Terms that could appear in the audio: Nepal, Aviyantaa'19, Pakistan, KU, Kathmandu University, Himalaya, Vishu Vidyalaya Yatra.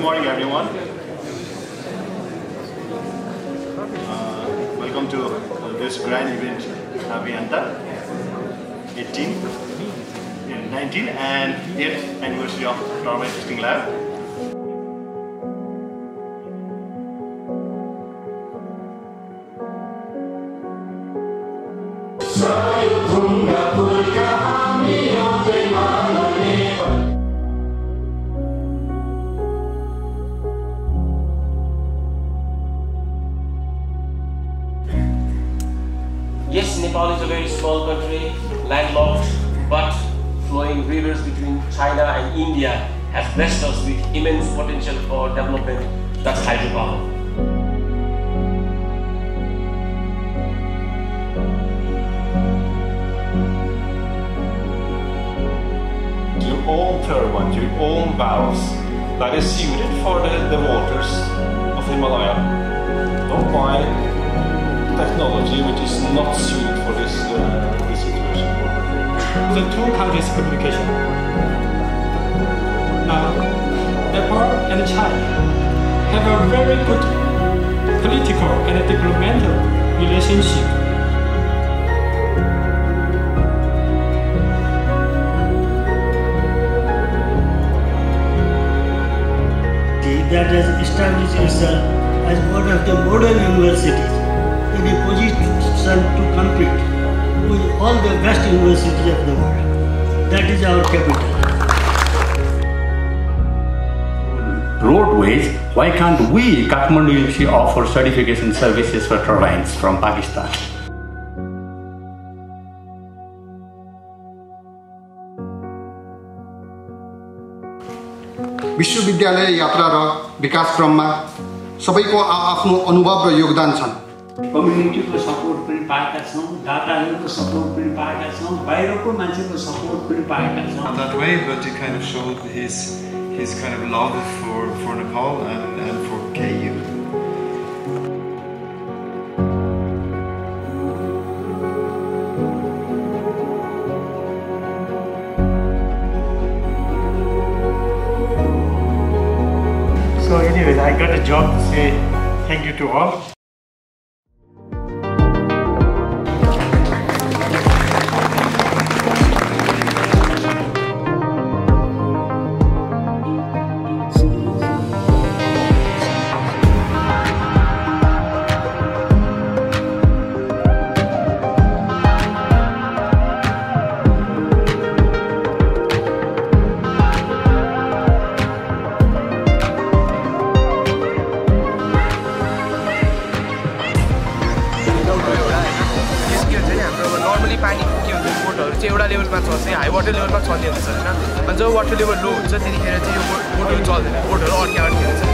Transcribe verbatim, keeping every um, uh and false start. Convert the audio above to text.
Good morning, everyone. Uh, welcome to this grand event, Aviyantaa eighteenth, nineteenth and eighth anniversary of Normal Testing Lab. Yes, Nepal is a very small country, landlocked, but flowing rivers between China and India have blessed us with immense potential for development. That's hydropower. Your own turbines, your own barrels that is suited for the, the waters of Himalaya. Don't buy technology which is not suited for this, uh, this situation. The two countries' communication, uh, Nepal and China, have a very good political and diplomatic relationship. That has established itself as one of the modern universities in a position to compete with all the best universities of the world. That is our capital. Roadways, why can't we, Kathmandu University, offer certification services for turbines from Pakistan? Vishu Vidyalaya Yatra र विकास क्रममा सबैको आफ्नो अनुभव र योगदान छन्। कम्युनिटीको support पनि पाएका छौं, डाटाहरुको support पनि पाएका छौं, बाहिरको मान्छेको सपोर्ट पनि पाएका छौं। In that way, but he kind of showed his his kind of love for for Nepal and and for K U. So anyways, I got a job to say thank you to all. High water level, but on the other side, and so water level low, so they can see your water, water, water, or